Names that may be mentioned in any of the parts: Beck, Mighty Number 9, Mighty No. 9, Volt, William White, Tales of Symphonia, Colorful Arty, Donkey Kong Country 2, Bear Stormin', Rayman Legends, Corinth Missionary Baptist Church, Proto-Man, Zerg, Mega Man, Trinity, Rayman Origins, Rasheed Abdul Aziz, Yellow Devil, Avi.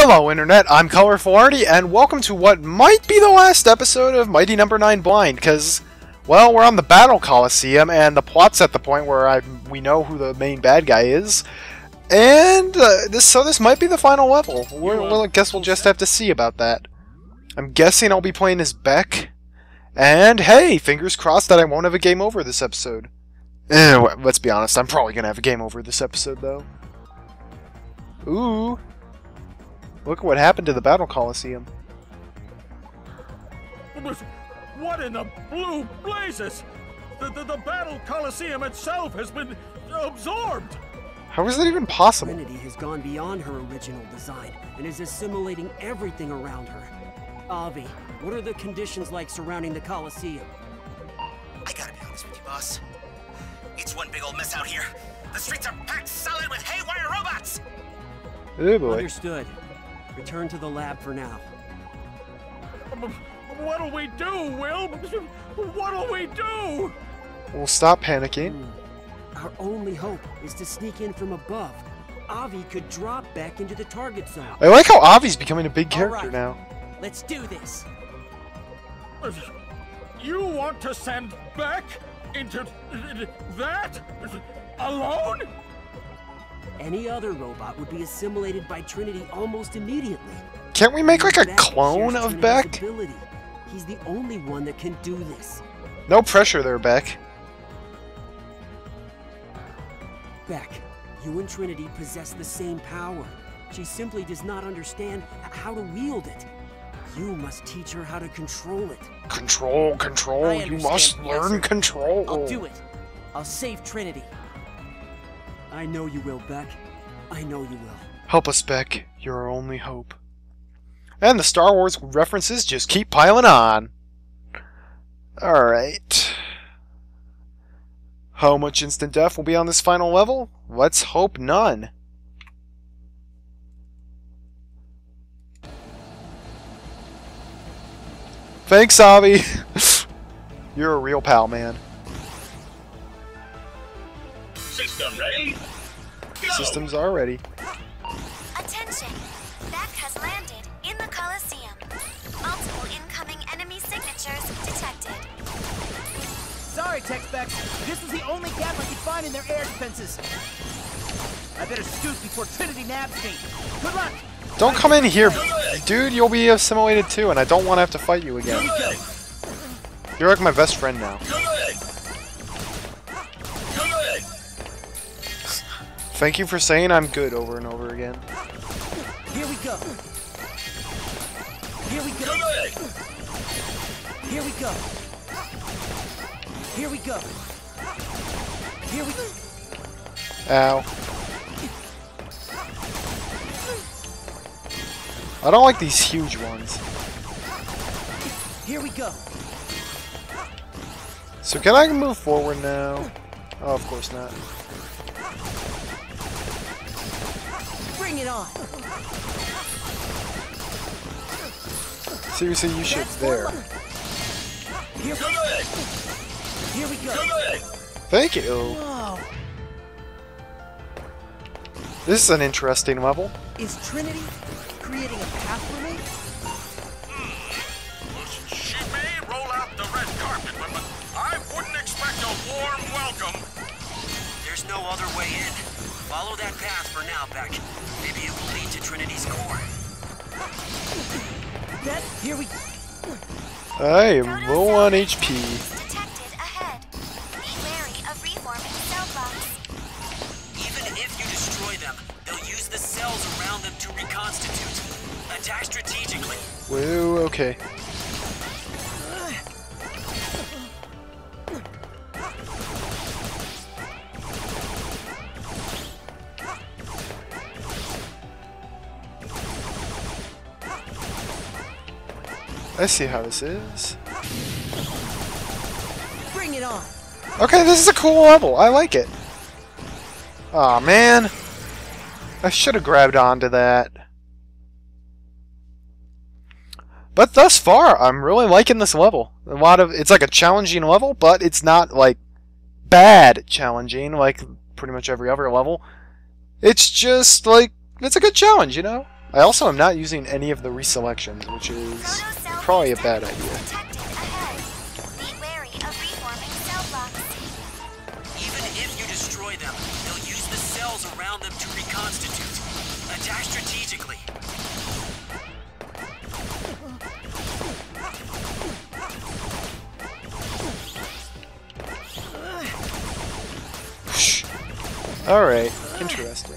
Hello Internet, I'm Colorful Arty, and welcome to what might be the last episode of Mighty No. 9 Blind, because, well, we're on the Battle Coliseum, and the plot's at the point where we know who the main bad guy is, and this might be the final level. I guess we'll just have to see about that. I'm guessing I'll be playing as Beck, and hey, fingers crossed that I won't have a game over this episode. Let's be honest, I'm probably going to have a game over this episode, though. Ooh. Look what happened to the Battle Coliseum. What in the blue blazes? The Battle Coliseum itself has been absorbed! How is that even possible? Trinity has gone beyond her original design and is assimilating everything around her. Avi, what are the conditions like surrounding the Coliseum? I gotta be honest with you, boss. It's one big old mess out here. The streets are packed solid with haywire robots! Oh boy. Understood. Return to the lab for now. What'll we do, Will? What'll we do? We'll stop panicking. Our only hope is to sneak in from above. Avi could drop back into the target zone. I like how Avi's becoming a big character now. Let's do this. You want to send Beck into that? Alone? Any other robot would be assimilated by Trinity almost immediately. Can't we make like a clone of Beck? He's the only one that can do this. No pressure there, Beck. Beck, you and Trinity possess the same power. She simply does not understand how to wield it. You must teach her how to control it. Control. You must learn control. I'll do it. I'll save Trinity. I know you will, Beck. I know you will. Help us, Beck. You're our only hope. And the Star Wars references just keep piling on. Alright. How much instant death will be on this final level? Let's hope none. Thanks, Avi. You're a real pal, man. System ready? Go. Systems are ready. Attention! Beck has landed in the Coliseum. Multiple incoming enemy signatures detected. Sorry, Tech Beck. This was the only gap I could find in their air defenses. I better scoot before Trinity nabs me. Good luck! Don't come in here, dude. You'll be assimilated too, and I don't want to have to fight you again. You're like my best friend now. Thank you for saying I'm good over and over again. Here we go. Here we go. Here we go. Here we go. Here we go. Ow. I don't like these huge ones. Here we go. So can I move forward now? Oh, of course not. Bring it on. Seriously, you should there. Here we go. Thank you. Whoa. This is an interesting level. Is Trinity creating a path for me? She may roll out the red carpet, but I wouldn't expect a warm welcome. There's no other way in. Follow that path for now, Beck. Maybe it will lead to Trinity's core. That, here we go. I am low on HP. Detected ahead. Be wary of reforming cell blocks. Even if you destroy them, they'll use the cells around them to reconstitute. Attack strategically. Whoa, okay. I see how this is. Bring it on. Okay, this is a cool level. I like it. Aw, man. I should have grabbed onto that. But thus far, I'm really liking this level. It's like a challenging level, but it's not like bad challenging like pretty much every other level. It's just like it's a good challenge, you know? I also am not using any of the reselections, which is probably a bad idea. Even if you destroy them, they'll use the cells around them to reconstitute. Attack strategically. Alright, interesting.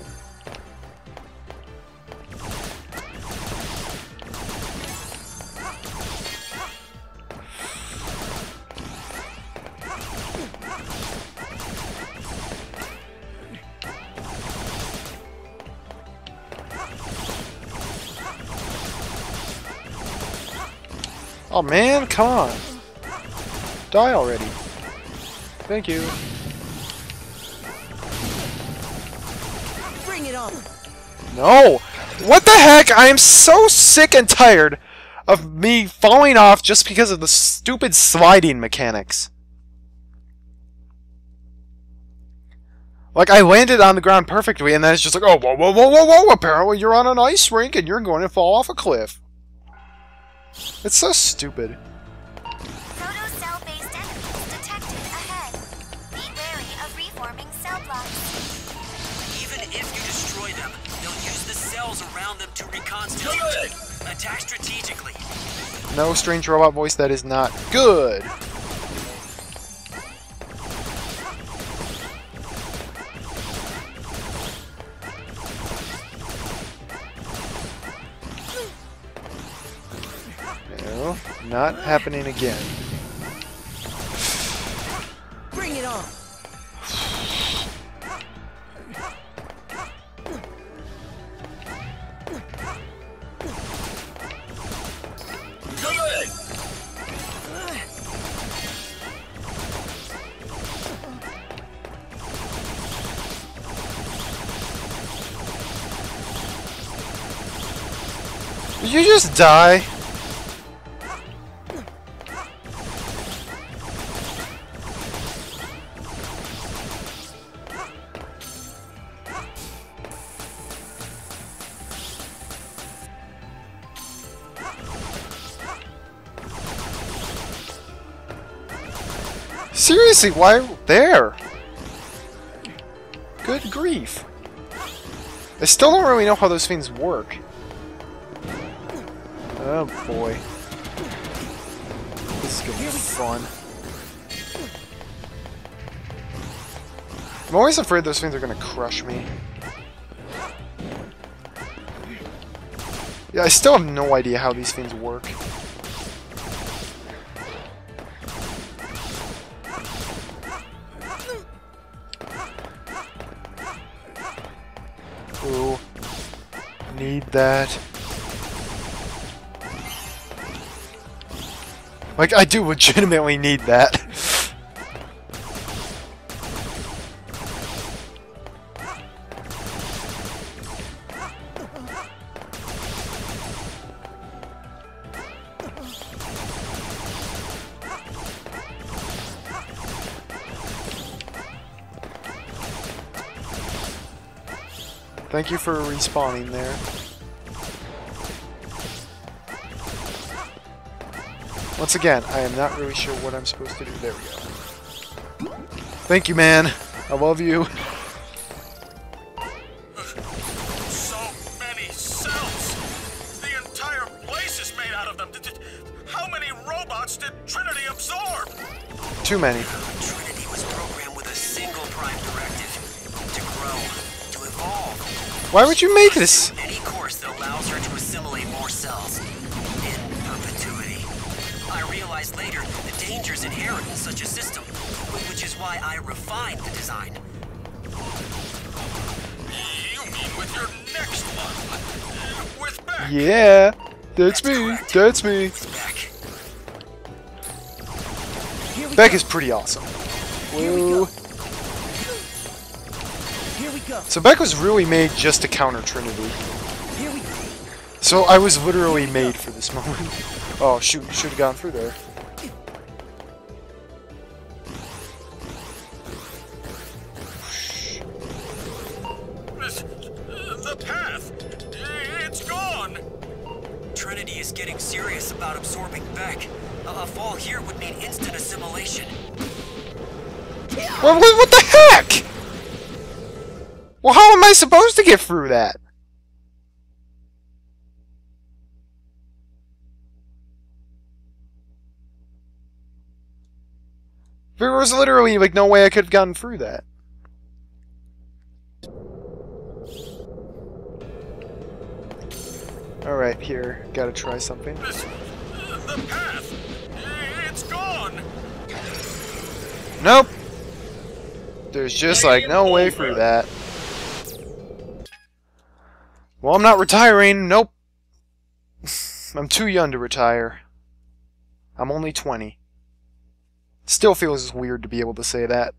Oh man, come on. Die already. Thank you. Bring it on. No! What the heck? I am so sick and tired of me falling off just because of the stupid sliding mechanics. Like, I landed on the ground perfectly and then it's just like, oh, whoa, whoa, whoa, whoa, whoa, apparently you're on an ice rink and you're going to fall off a cliff. It's so stupid. Proto-cell-based enemies detected ahead. Be wary of reforming cell blocks. Even if you destroy them, they'll use the cells around them to reconstitute. Good. Attack strategically. No strange robot voice, that is not good. Not happening again. Bring it on. Good. Did you just die? Seriously, why there? Good grief. I still don't really know how those things work. Oh boy. This is gonna be fun. I'm always afraid those things are gonna crush me. Yeah, I still have no idea how these things work. Need that. Like, I do legitimately need that. Thank you for respawning there. Once again, I am not really sure what I'm supposed to do. There we go. Thank you, man. I love you. So many cells! The entire place is made out of them. How many robots did Trinity absorb? Too many. Trinity was programmed with a single prime directive. To grow, to evolve. Why would you make this? Any course that allows her to assimilate more cells. I realized later the dangers inherent in such a system, which is why I refined the design. You mean with your next one? With Beck? Yeah, that's me, correct. That's me. Beck. Beck is pretty awesome. Whoa. Here we go. So Beck was really made just to counter Trinity. Here we go. So I was literally made for this moment. Oh shoot, should have gone through there. The path! It's gone! Trinity is getting serious about absorbing Beck. A fall here would mean instant assimilation. Well, what the heck? Well, how am I supposed to get through that? There was literally, like, no way I could have gotten through that. Alright, here. Gotta try something. The path! It's gone! Nope! There's just, like, no way through that. Well, I'm not retiring. Nope. I'm too young to retire. I'm only 20. Still feels weird to be able to say that.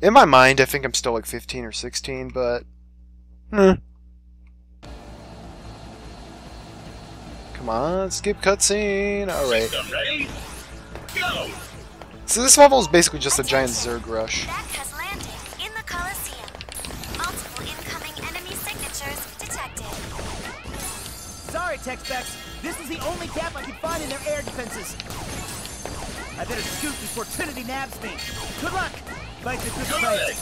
In my mind, I think I'm still like 15 or 16, but... Come on, skip cutscene. Alright. So this level is basically just a giant Zerg rush. Sorry, Tex-Bex. This is the only gap I can find in their air defenses. I better scoot before Trinity nabs me. Good luck! Like the good fight.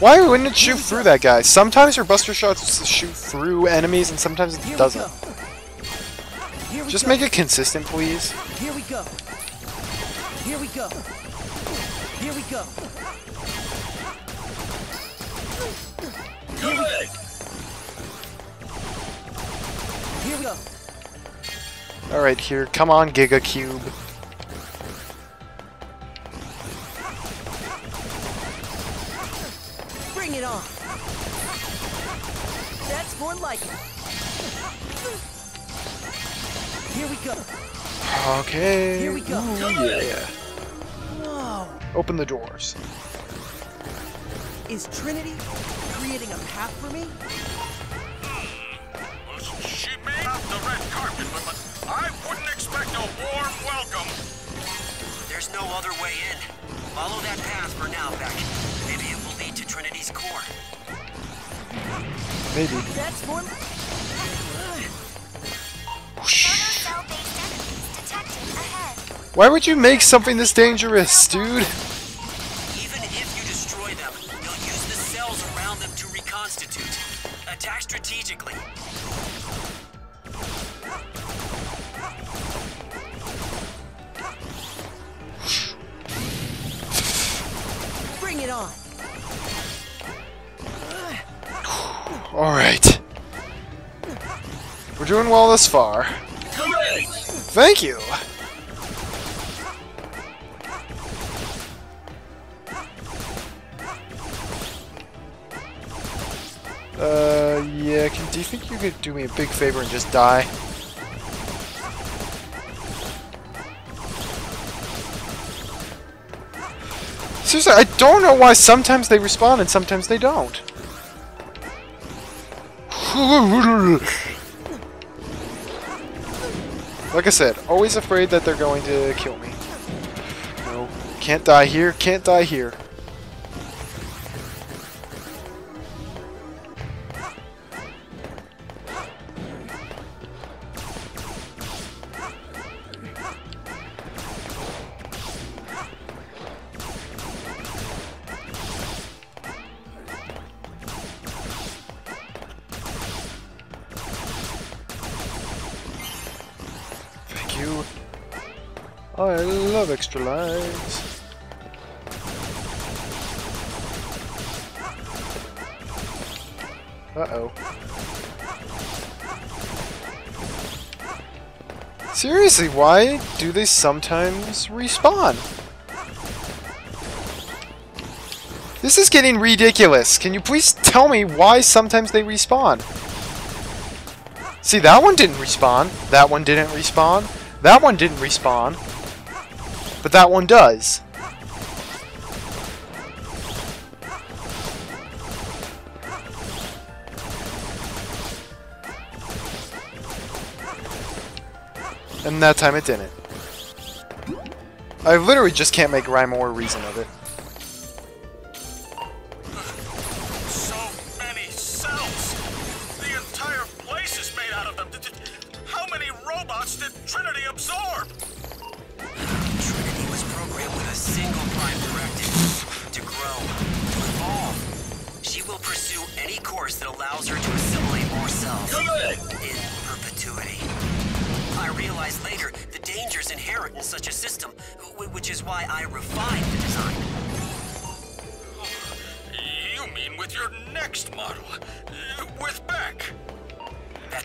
Why wouldn't it shoot through that guy? Sometimes your Buster Shots shoot through enemies and sometimes it doesn't. Just make it consistent, please. Here we go. Here we go. Here we go. Here we go. Here we go. Alright, here. Come on, Giga Cube. Bring it on. That's more like it. Here we go. Okay. Here we go. Ooh, yeah. Open the doors. Is Trinity creating a path for me? Well, she may not the red carpet, but I wouldn't expect a warm welcome. There's no other way in. Follow that path for now, Beck. Maybe it will lead to Trinity's core. Maybe. That's one. Why would you make something this dangerous, dude? Even if you destroy them, they'll use the cells around them to reconstitute. Attack strategically. Bring it on. All right. We're doing well this far. Hooray! Thank you. Yeah, do you think you could do me a big favor and just die? Seriously, I don't know why sometimes they respawn and sometimes they don't. Like I said, always afraid that they're going to kill me. No, can't die here, can't die here. I love extra lives. Uh-oh. Seriously, why do they sometimes respawn? This is getting ridiculous. Can you please tell me why sometimes they respawn? See, that one didn't respawn. That one didn't respawn. That one didn't respawn. But that one does. And that time it didn't. I literally just can't make rhyme or reason of it. So many cells! The entire place is made out of them! How many robots did Trinity absorb? Trinity was programmed with a single prime directive. To grow, to evolve. She will pursue any course that allows her to assimilate more cells. In perpetuity. I realized later the dangers inherent in such a system, which is why I refined the design. You mean with your next model? With Beck?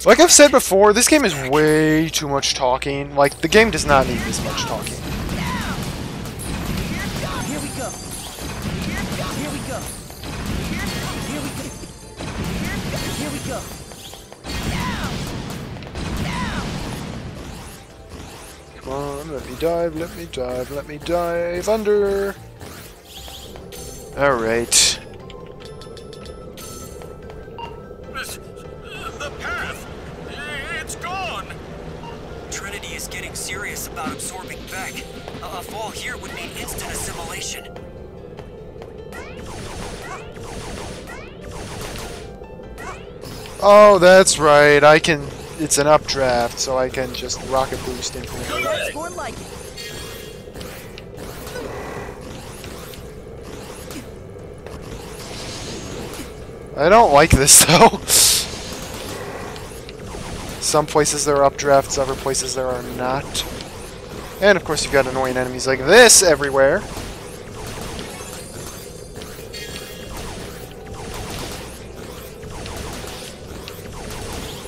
Like I've said before, this game is way too much talking. Like, the game does not need this much talking. Come on, let me dive, let me dive, let me dive under! Alright. The path! It's gone! Trinity is getting serious about absorbing Beck. A fall here would mean instant assimilation. Oh, that's right, I can... It's an updraft, so I can just rocket boost infinitely. That's more like it. I don't like this though. Some places there are updrafts, other places there are not. And of course you've got annoying enemies like this everywhere.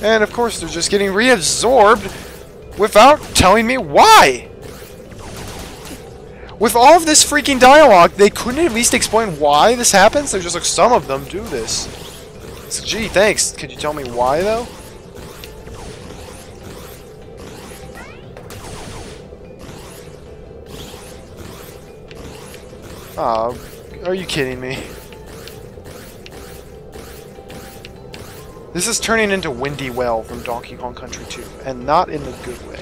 And of course they're just getting reabsorbed without telling me why! With all of this freaking dialogue, they couldn't at least explain why this happens? They're just like, some of them do this. So, gee, thanks. Could you tell me why, though? Aw, are you kidding me? This is turning into Windy Well from Donkey Kong Country 2, and not in the good way.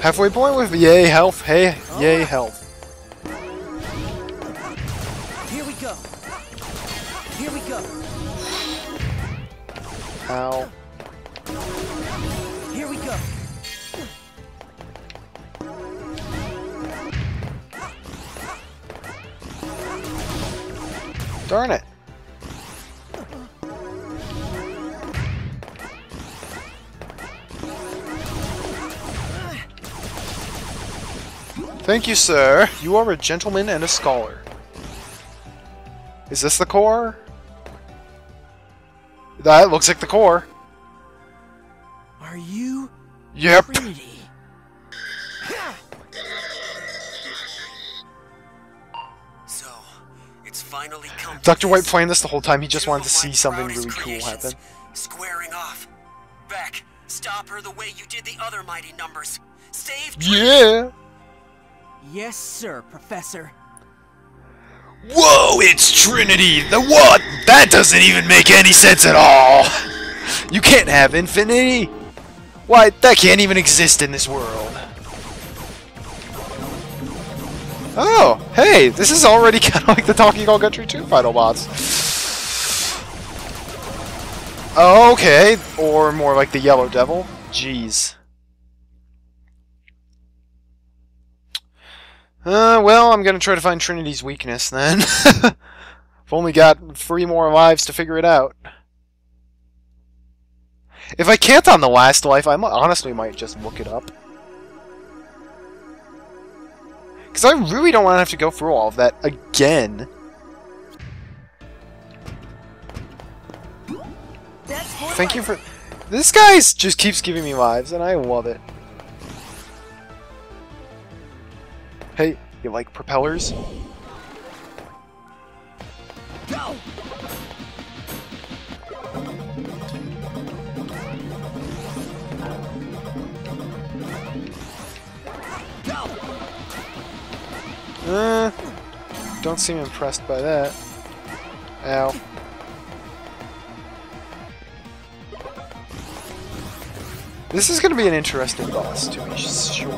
Halfway point with yay health, hey, yay health. Here we go. Here we go. Ow. Here we go. Darn it. Thank you, sir. You are a gentleman and a scholar. Is this the core? That looks like the core. Are you? Yep. Trinity? Dr. White planned this the whole time. He just wanted to see something really cool happen. Squaring off. Beck, stop her the way you did the other mighty numbers. Save. Yeah. Yes, sir, Professor. Whoa! It's Trinity. The what? That doesn't even make any sense at all. You can't have infinity. Why? That can't even exist in this world. Oh, hey, this is already kind of like the Donkey Kong Country 2 final boss. Okay, or more like the Yellow Devil. Jeez. Well, I'm gonna try to find Trinity's weakness then. I've only got 3 more lives to figure it out. If I can't on the last life, I honestly might just look it up. Because I really don't want to have to go through all of that again. Thank you for... This guy just keeps giving me lives, and I love it. Hey, you like propellers? Go! Don't seem impressed by that. Ow. This is going to be an interesting boss, to be sure.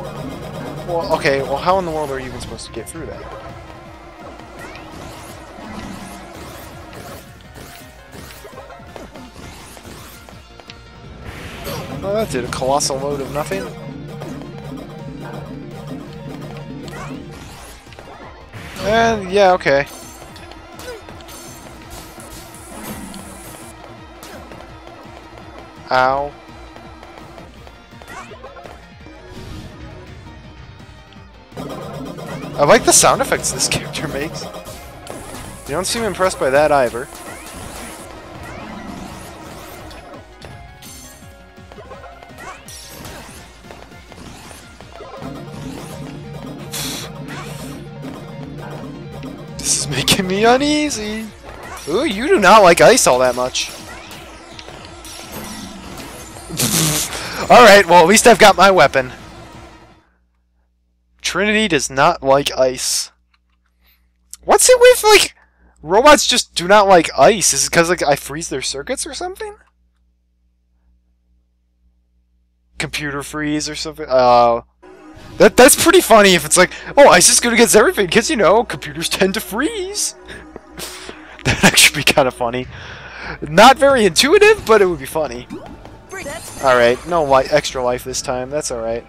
Well, okay, well, how in the world are you even supposed to get through that? Oh, that did a colossal load of nothing. And, yeah, okay. Ow. I like the sound effects this character makes. You don't seem impressed by that either. Me uneasy. Ooh, you do not like ice all that much. Alright, well, at least I've got my weapon. Trinity does not like ice. What's it with, like, robots just do not like ice? Is it because, like, I freeze their circuits or something? Computer freeze or something? Oh. That's pretty funny if it's like, oh, ice is good against everything, because, you know, computers tend to freeze. That'd actually be kind of funny. Not very intuitive, but it would be funny. Alright, no extra life this time, that's alright.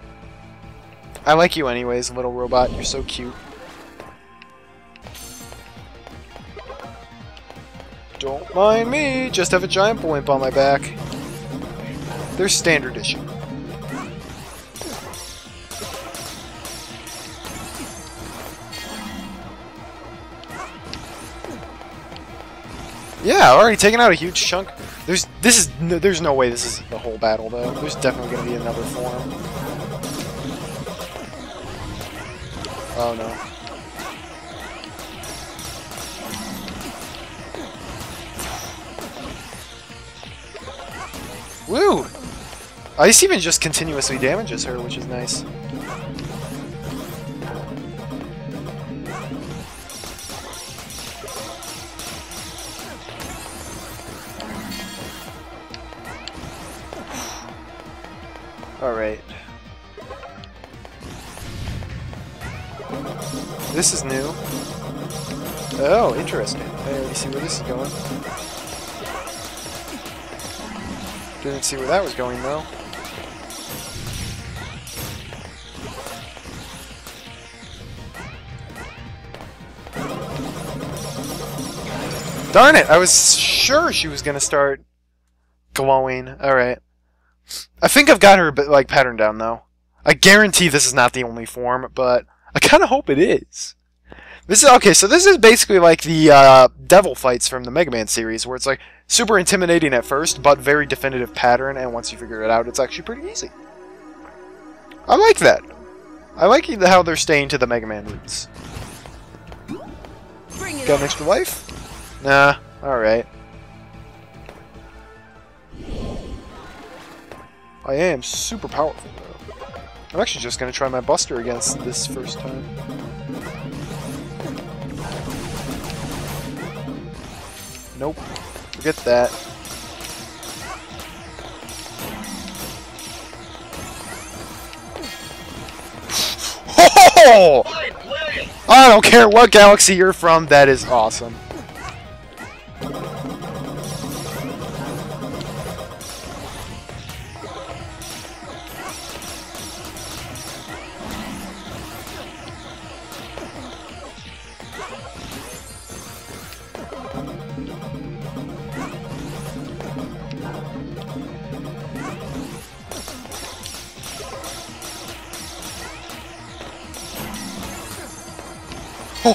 I like you anyways, little robot, you're so cute. Don't mind me, just have a giant blimp on my back. There's standard issue. Yeah, already taken out a huge chunk. There's no way this is the whole battle though. There's definitely gonna be another form. Oh no. Woo! Ice even just continuously damages her, which is nice. Alright. This is new. Oh, interesting. I already see where this is going. Didn't see where that was going, though. Darn it! I was sure she was gonna start glowing. Alright. I think I've got her, like, pattern down, though. I guarantee this is not the only form, but I kind of hope it is. This is, okay, so this is basically like the devil fights from the Mega Man series, where it's, like, super intimidating at first, but very definitive pattern, and once you figure it out, it's actually pretty easy. I like that. I like how they're staying to the Mega Man roots. Got an extra life? Nah, alright. I am super powerful, though. I'm actually just going to try my Buster against this first time. Nope. Forget that. Oh! I don't care what galaxy you're from, that is awesome.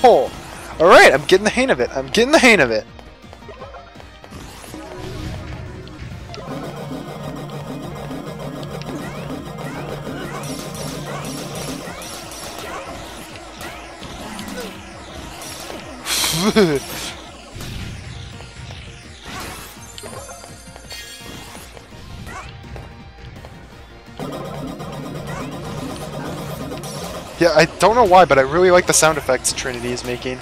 Oh, alright, I'm getting the hang of it. I'm getting the hang of it. Yeah, I don't know why, but I really like the sound effects Trinity is making.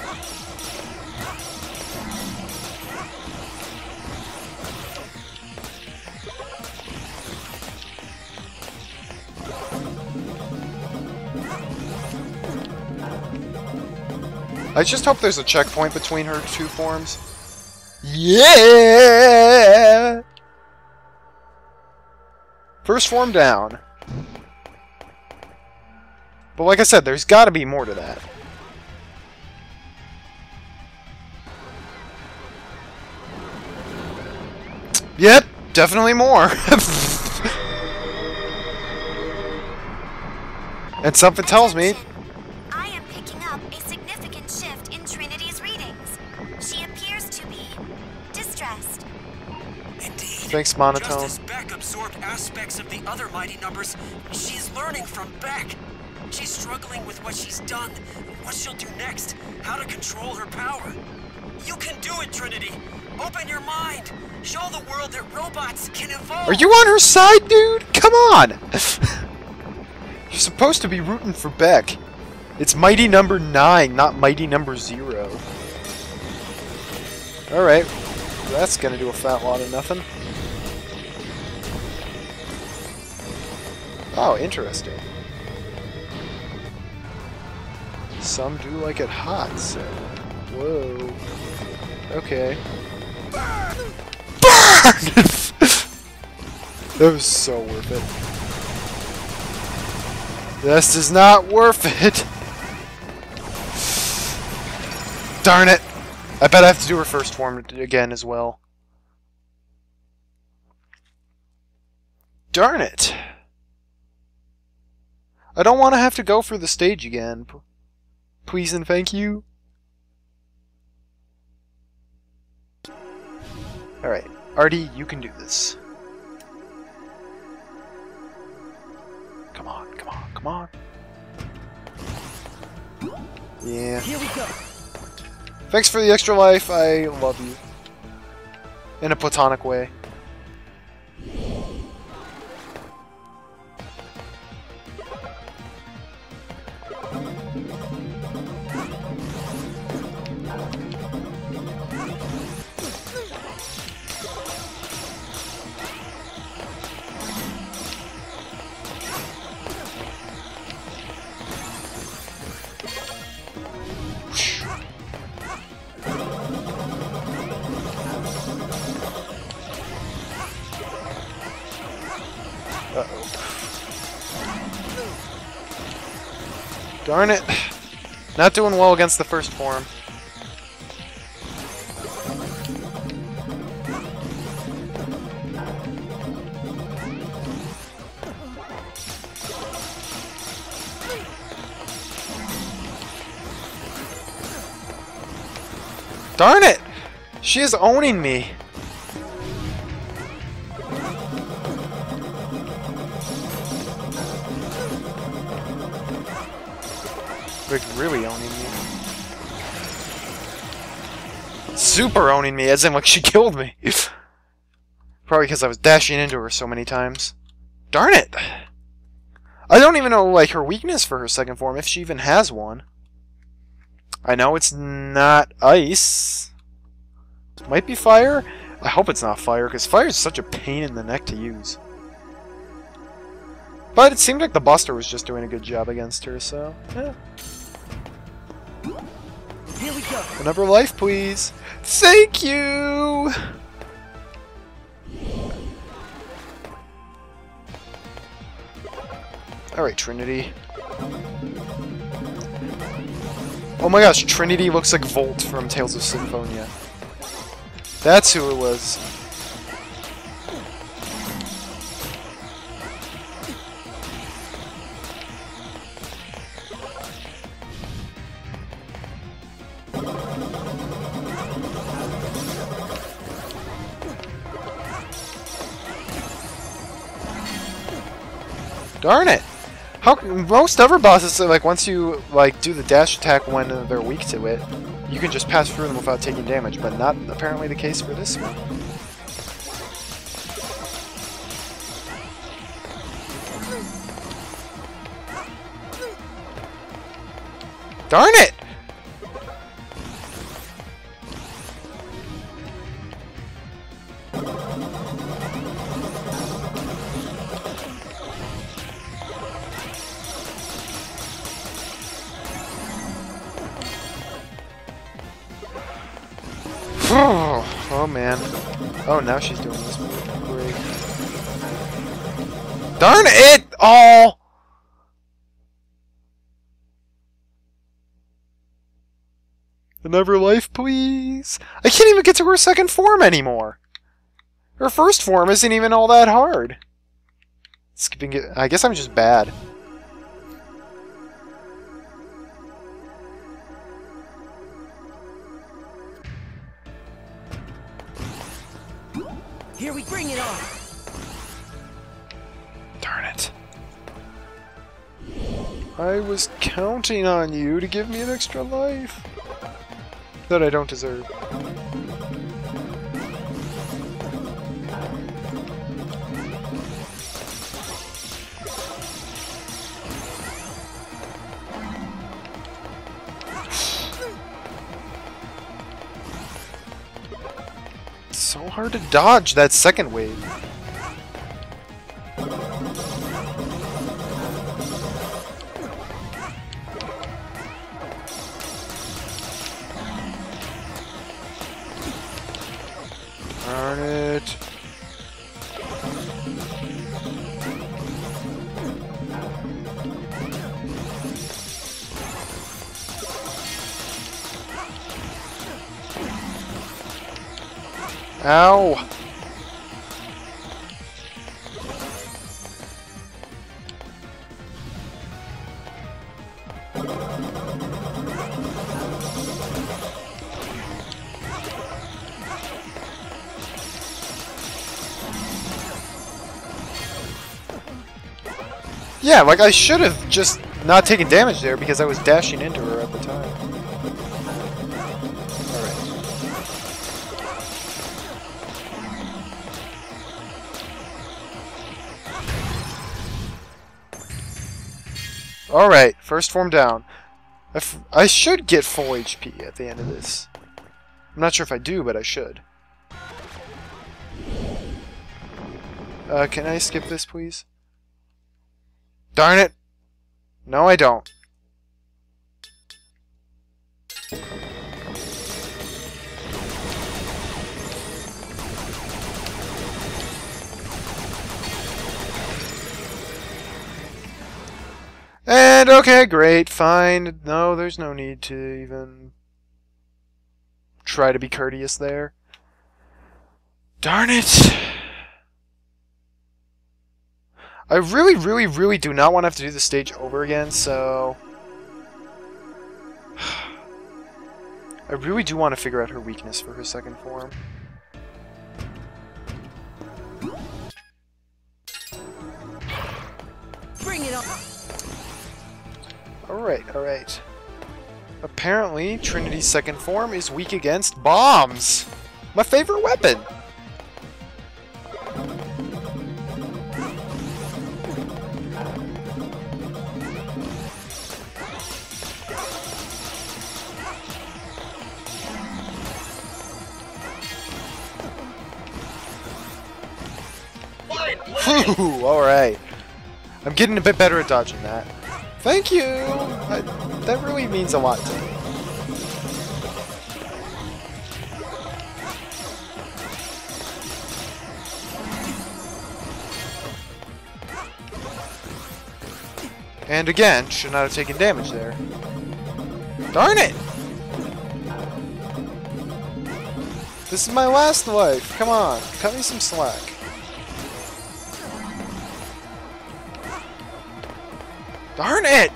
I just hope there's a checkpoint between her two forms. Yeah! First form down. But like I said, there's gotta be more to that. Yep, definitely more. And something tells me I am picking up a significant shift in Trinity's readings. She appears to be distressed. Indeed. Thanks, Monotone. Just as Beck absorbed aspects of the other mighty numbers, she's learning from Beck. She's struggling with what she's done, what she'll do next, how to control her power. You can do it, Trinity. Open your mind. Show the world that robots can evolve. Are you on her side, dude? Come on. You're supposed to be rooting for Beck. It's Mighty No. 9, not Mighty No. 0. Alright. That's gonna do a fat lot of nothing. Oh, interesting. Some do like it hot, so... Whoa. Okay. Burn! Burn! That was so worth it. This is not worth it! Darn it! I bet I have to do her first form again as well. Darn it! I don't want to have to go for the stage again. Please and thank you. Alright, Artie, you can do this. Come on, come on, come on. Yeah. Here we go. Thanks for the extra life. I love you. In a platonic way. Darn it. Not doing well against the first form. Darn it! She is owning me. Really owning me. Super owning me, as in like she killed me. Probably because I was dashing into her so many times. Darn it! I don't even know like her weakness for her second form, if she even has one. I know it's not ice. Might be fire? I hope it's not fire, because fire is such a pain in the neck to use. But it seemed like the Buster was just doing a good job against her, so... yeah. Here we go. Another life, please. Thank you. All right, Trinity. Oh my gosh, Trinity looks like Volt from Tales of Symphonia. That's who it was. Darn it! How most other bosses, like once you like do the dash attack when they're weak to it, you can just pass through them without taking damage. But not apparently the case for this one. Darn it! man. Oh, now she's doing this move. Great. Darn it all! Another life, please! I can't even get to her second form anymore! Her first form isn't even all that hard. Skipping it. I guess I'm just bad. Here we bring it on! Darn it. I was counting on you to give me an extra life that I don't deserve. It's so hard to dodge that second wave. Darn it. Ow. Yeah, like I should have just not taken damage there because I was dashing into her at the time. Alright. Alright, first form down. I should get full HP at the end of this. I'm not sure if I do, but I should. Can I skip this, please? Darn it! No, I don't. And okay, great, fine. No, there's no need to even try to be courteous there. Darn it! I really, really, really do not want to have to do this stage over again, so... I really do want to figure out her weakness for her second form. Bring it on! Alright, alright. Apparently, Trinity's second form is weak against bombs! My favorite weapon! Ooh, alright. I'm getting a bit better at dodging that. Thank you! That really means a lot to me. And again, should not have taken damage there. Darn it! This is my last life. Come on, cut me some slack. Darn it!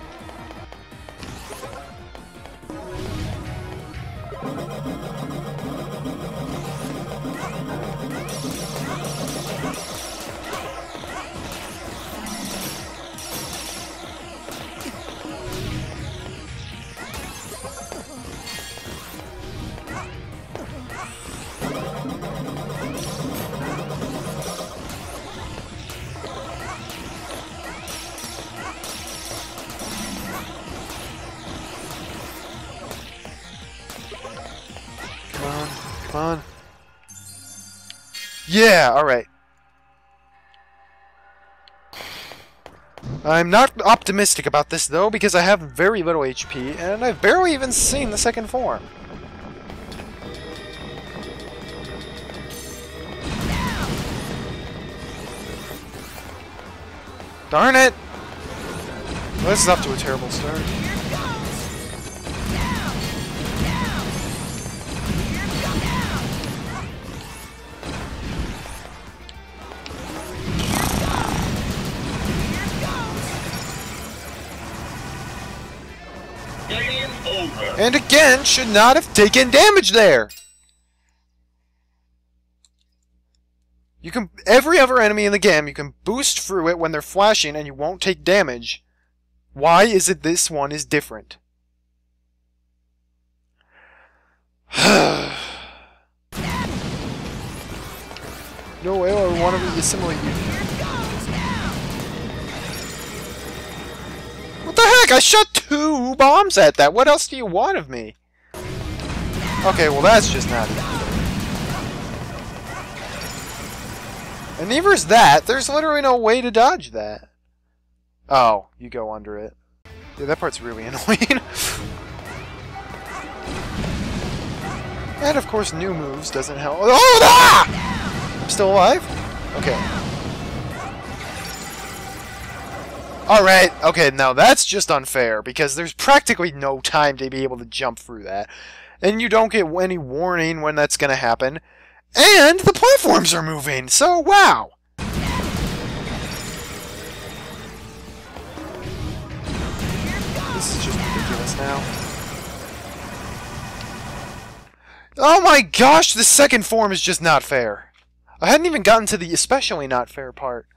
On. Yeah, alright. I'm not optimistic about this, though, because I have very little HP, and I've barely even seen the second form. Darn it! Well, this is up to a terrible start. And again, should not have taken damage there. You can every other enemy in the game, you can boost through it when they're flashing, and you won't take damage. Why is it this one is different? No way, I want to assimilate you. What the heck? I shot 2 bombs at that. What else do you want of me? Okay, well that's just not it. And neither is that. There's literally no way to dodge that. Oh, you go under it. Yeah, that part's really annoying. And of course, new moves doesn't help. Oh, ah! I'm still alive? Okay. Alright, okay, now that's just unfair, because there's practically no time to be able to jump through that. And you don't get any warning when that's going to happen. And the platforms are moving, so wow! This is just ridiculous now. Oh my gosh, the second form is just not fair. I hadn't even gotten to the especially not fair part.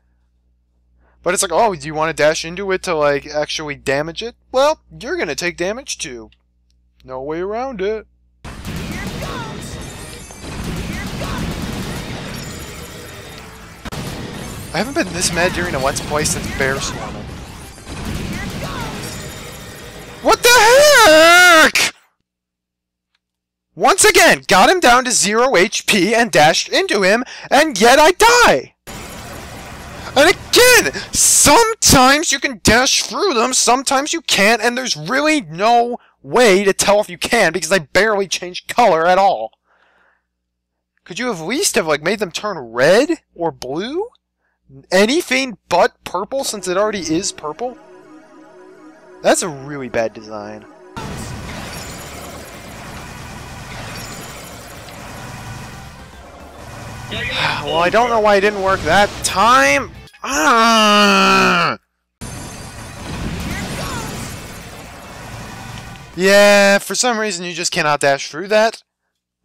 But it's like, oh, do you want to dash into it to, like, actually damage it? Well, you're gonna take damage too. No way around it. I haven't been this mad during a Let's Play since Bear Stormin'. What the heck?! Once again, got him down to 0 HP and dashed into him, and yet I die! And again, sometimes you can dash through them, sometimes you can't, and there's really no way to tell if you can, because I barely changed color at all. Could you at least have, like, made them turn red or blue? Anything but purple, since it already is purple? That's a really bad design. Well, I don't know why it didn't work that time. Ah! Yeah, for some reason you just cannot dash through that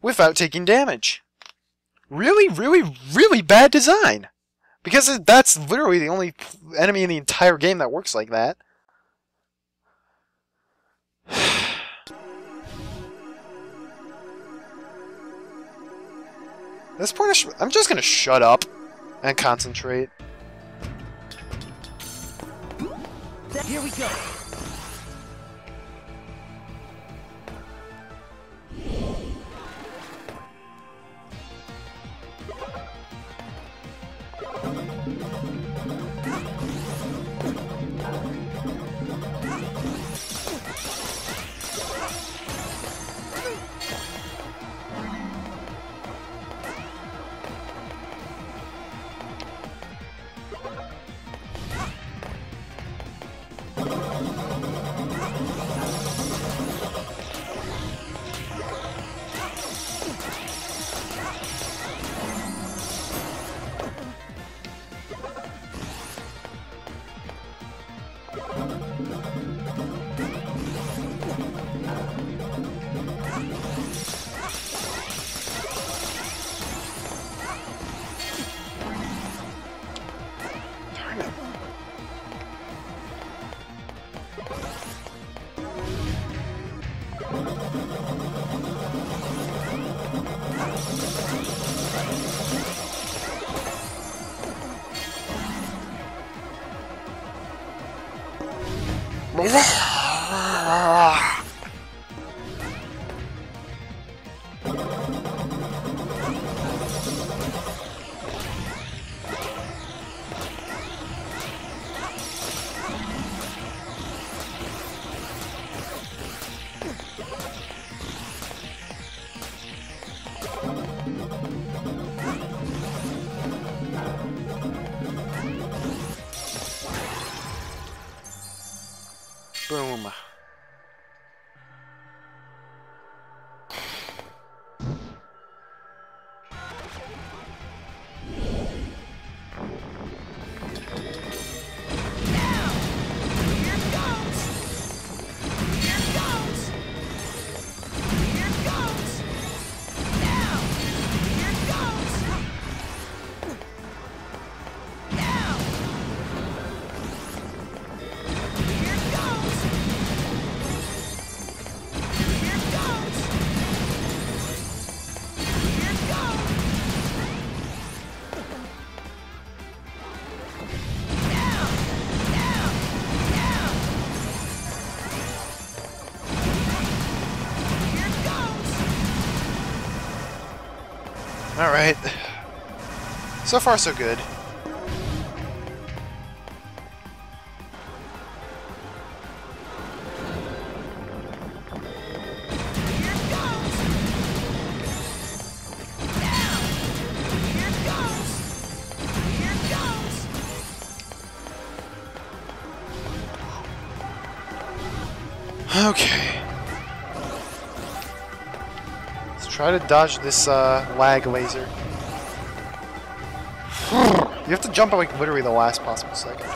without taking damage. Really, really, really bad design. Because that's literally the only enemy in the entire game that works like that. At this point, I'm just gonna shut up and concentrate. Here we go. room. Alright, so far so good. Try to dodge this lag laser. You have to jump at like literally the last possible second.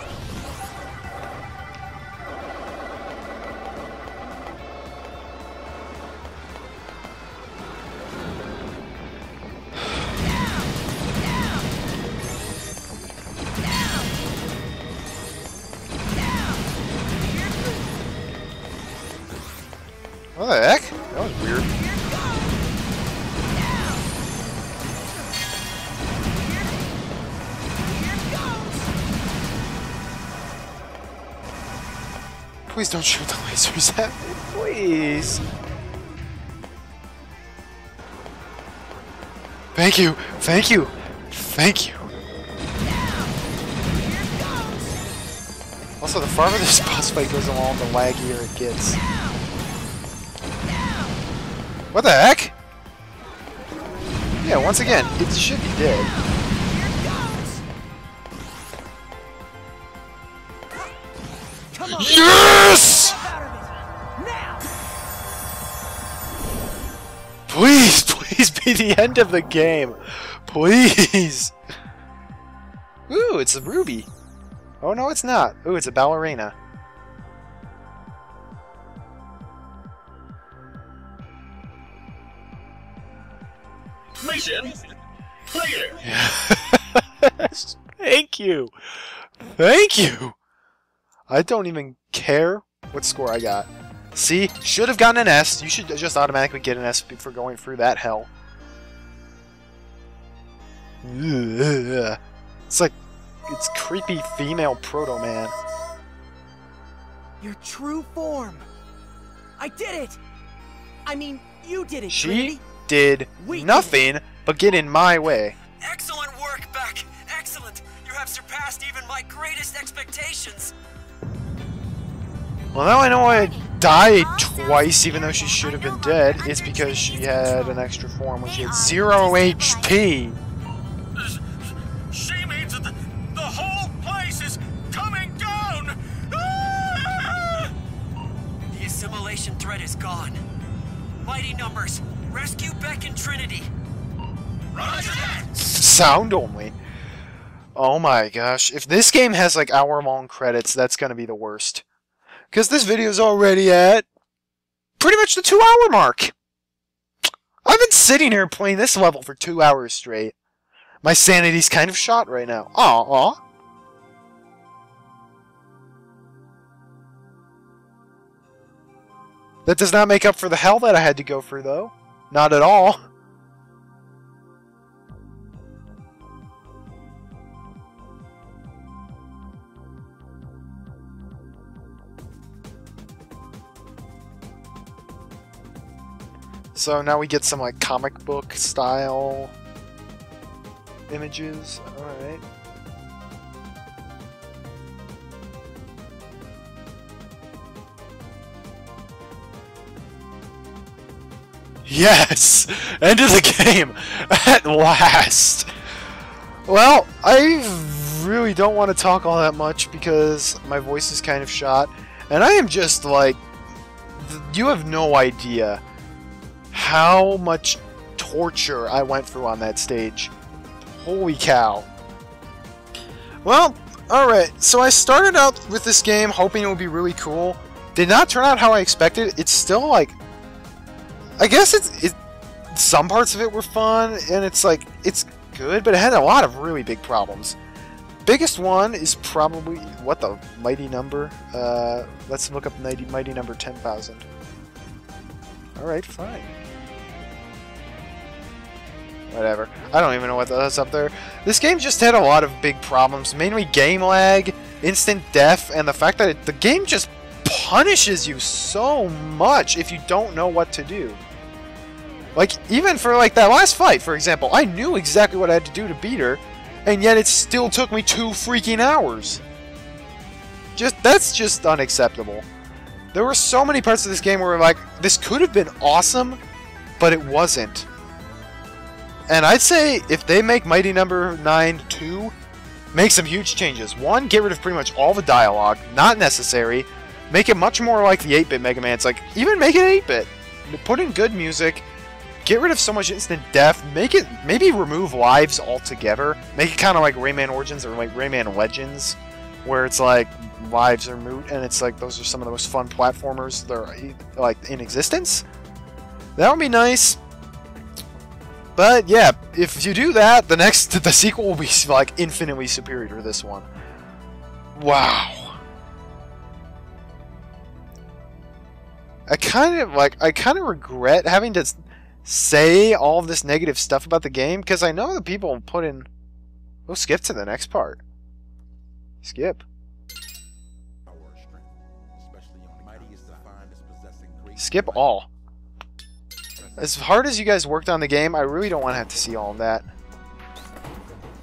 Please don't shoot the lasers at me, please! Thank you! Thank you! Thank you! Also, the farther this boss fight goes along, the laggier it gets. What the heck? Yeah, once again, it should be dead. Yes! Please, please be the end of the game. Please. Ooh, it's a ruby. Oh no, it's not. Ooh, it's a ballerina. Mission clear. Yes. Thank you. Thank you. I don't even care what score I got. See? Should have gotten an S. You should just automatically get an S for going through that hell. Ugh. It's like... it's creepy female Proto-Man. Your true form! I did it! I mean, you did it, Trinity! She did nothing but get in my way. Excellent work, Beck! Excellent! You have surpassed even my greatest expectations! Well, now I know why I died twice, even though she should have been dead. It's because she had an extra form when she had 0 HP. She means that the whole place is coming down! Ah! The assimilation threat is gone. Mighty numbers, rescue Beck and Trinity. Roger that! Sound only. Oh my gosh. If this game has like hour-long credits, that's gonna be the worst. Because this video's already at pretty much the 2-hour mark. I've been sitting here playing this level for 2 hours straight. My sanity's kind of shot right now. Aw. That does not make up for the hell that I had to go through, though. Not at all. So now we get some like comic book style images. Alright. Yes! End of the game! At last! Well, I really don't want to talk all that much because my voice is kind of shot. And I am just like, you have no idea how much torture I went through on that stage. Holy cow. Well, alright, so I started out with this game hoping it would be really cool. Did not turn out how I expected. It's still like, I guess it's some parts of it were fun, and it's like, it's good, but it had a lot of really big problems. Biggest one is probably, what the mighty number? Let's look up mighty number 10,000. Alright, fine. Whatever. I don't even know what that's up there. This game just had a lot of big problems, mainly game lag, instant death, and the fact that the game just punishes you so much if you don't know what to do. Like, even for like that last fight, for example, I knew exactly what I had to do to beat her, and yet it still took me 2 freaking hours. That's just unacceptable. There were so many parts of this game where like, this could have been awesome, but it wasn't. And I'd say if they make Mighty No. 9 2, make some huge changes. One, get rid of pretty much all the dialogue, not necessary. Make it much more like the 8-bit Mega Man. It's like, even make it 8-bit. Put in good music. Get rid of so much instant death. Make it, maybe remove lives altogether. Make it kind of like Rayman Origins or like Rayman Legends, where it's like lives are moot, and it's like those are some of the most fun platformers that are like in existence. That would be nice. But yeah, if you do that, the sequel will be like infinitely superior to this one. Wow. I kind of regret having to say all of this negative stuff about the game, because I know the people put in. We'll skip to the next part. Skip. Skip all. As hard as you guys worked on the game, I really don't want to have to see all of that.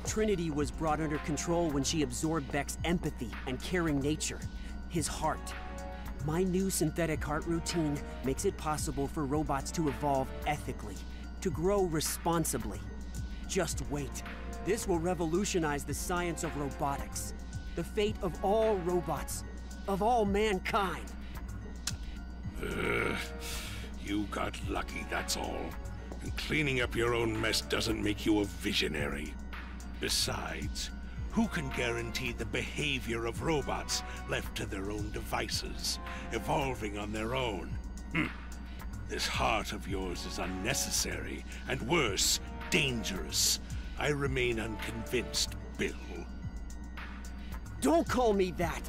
Trinity was brought under control when she absorbed Beck's empathy and caring nature, his heart. My new synthetic heart routine makes it possible for robots to evolve ethically, to grow responsibly. Just wait. This will revolutionize the science of robotics, the fate of all robots, of all mankind. You got lucky, that's all. And cleaning up your own mess doesn't make you a visionary. Besides, who can guarantee the behavior of robots left to their own devices, evolving on their own? This heart of yours is unnecessary, and worse, dangerous. I remain unconvinced, Bill. Don't call me that.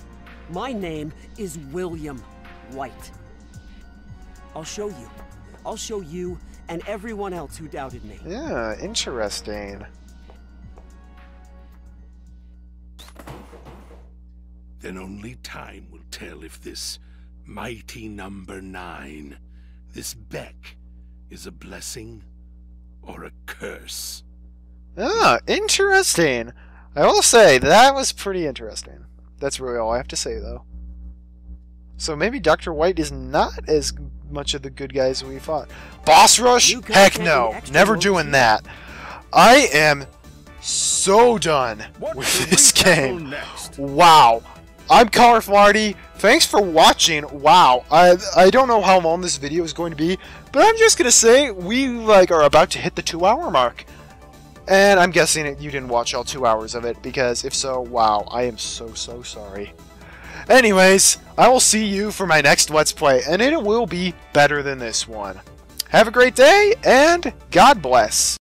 My name is William White. I'll show you and everyone else who doubted me. Yeah, interesting. Then only time will tell if this mighty number 9, this Beck, is a blessing or a curse. Ah, interesting. I will say, that was pretty interesting. That's really all I have to say, though. So maybe Dr. White is not as much of the good guys we fought. Boss rush? Heck no. Never doing that. I am so done with this game. Wow. I'm Colorful Arty. Thanks for watching. Wow. I don't know how long this video is going to be, but I'm just going to say we like are about to hit the 2-hour mark. And I'm guessing that you didn't watch all 2 hours of it, because if so, wow, I am so sorry. Anyways, I will see you for my next Let's Play, and it will be better than this one. Have a great day, and God bless.